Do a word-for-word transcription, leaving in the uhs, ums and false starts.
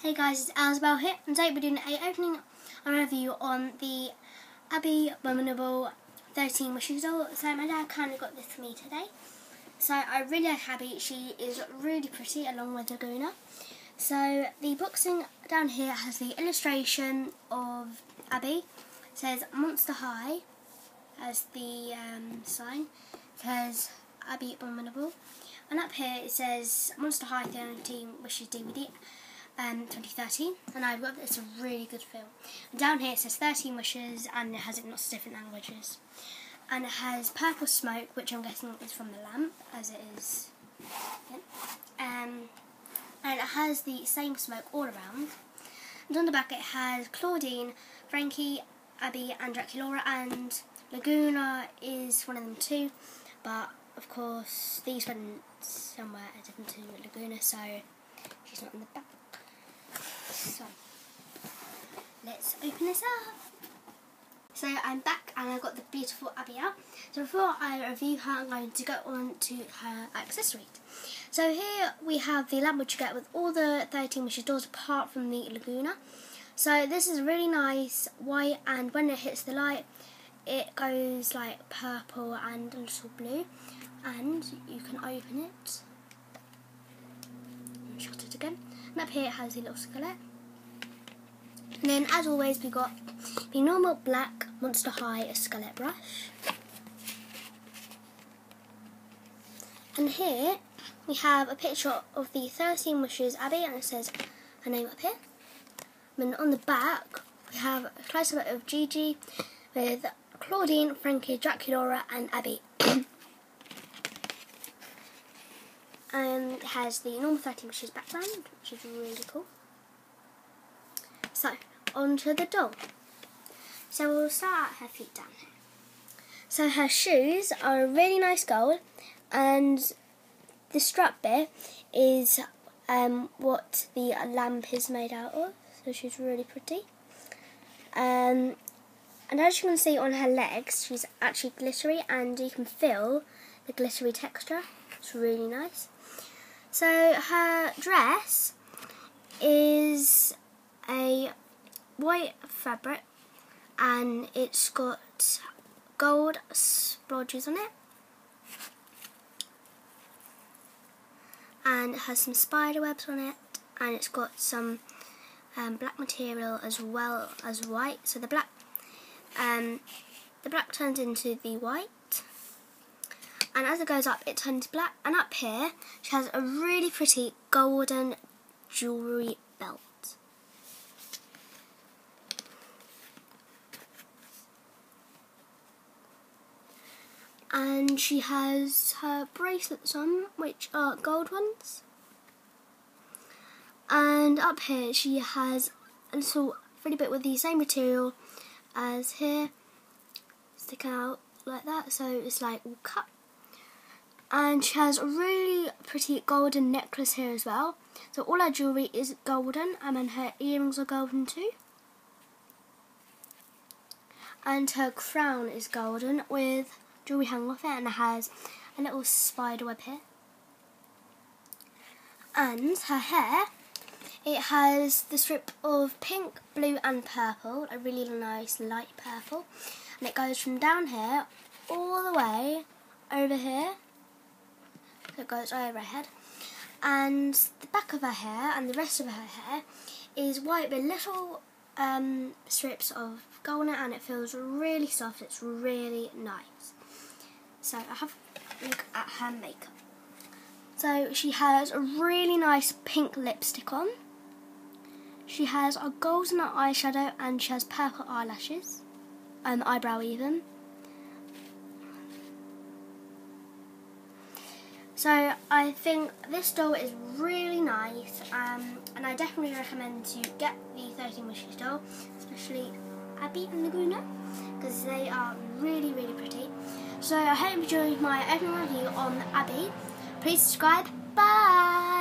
Hey guys, it's Elzabell here, and today we're doing a opening and review on the Abbey Bominable thirteen wishes doll. So my dad kind of got this for me today. So I really like Abbey, she is really pretty along with Lagoona. So the boxing down here has the illustration of Abbey. It says Monster High as the um, sign. It says Abbey Bominable. And up here it says Monster High thirteen wishes D V D. Um, twenty thirteen, and I've got it's a really good film. And down here it says thirteen wishes, and it has it in lots of different languages. And it has purple smoke, which I'm guessing is from the lamp, as it is. Um, and it has the same smoke all around. And on the back it has Clawdeen, Frankie, Abbey, and Draculaura, and Lagoona is one of them too. But of course, these went somewhere different to Lagoona, so she's not in the back. So, let's open this up. So I'm back and I've got the beautiful Abbey out. So before I review her, I'm going to go on to her accessories. So here we have the lamp which you get with all the thirteen wishes dolls apart from the Lagoona. So this is really nice white, and when it hits the light it goes like purple and a little blue. And you can open it. Shut it again. And up here it has the little skeleton. And then, as always, we got the normal black Monster High skeleton brush. And here we have a picture of the thirteen wishes Abbey, and it says her name up here. And on the back we have a close up of Gigi with Clawdeen, Frankie, Draculaura, and Abbey. Um, it has the normal thirteen wishes background, which is really cool. So, on to the doll. So we'll start at her feet down here. So her shoes are a really nice gold, and the strap bit is um, what the lamp is made out of, so she's really pretty. Um, and as you can see on her legs, she's actually glittery, and you can feel the glittery texture. It's really nice. So her dress is a white fabric, and it's got gold splodges on it, and it has some spider webs on it, and it's got some um, black material as well as white. So the black, um, the black turns into the white. And as it goes up, it turns black. And up here, she has a really pretty golden jewellery belt. And she has her bracelets on, which are gold ones. And up here, she has a little frilly bit with the same material as here. Stick out like that, so it's like all cut. And she has a really pretty golden necklace here as well. So all her jewellery is golden, and then her earrings are golden too. And her crown is golden with jewellery hanging off it, and it has a little spider web here. And her hair, it has the strip of pink, blue and purple, a really nice light purple. And it goes from down here all the way over here. It goes over her head, and the back of her hair and the rest of her hair is white with little um, strips of gold in it, and it feels really soft. It's really nice. So I have a look at her makeup. So she has a really nice pink lipstick on. She has a golden eyeshadow, and she has purple eyelashes, and um, eyebrow even. So I think this doll is really nice, um, and I definitely recommend to get the thirteen wishes doll, especially Abbey and Lagoona, because they are really, really pretty. So I hope you enjoyed my opening review on Abbey. Please subscribe. Bye!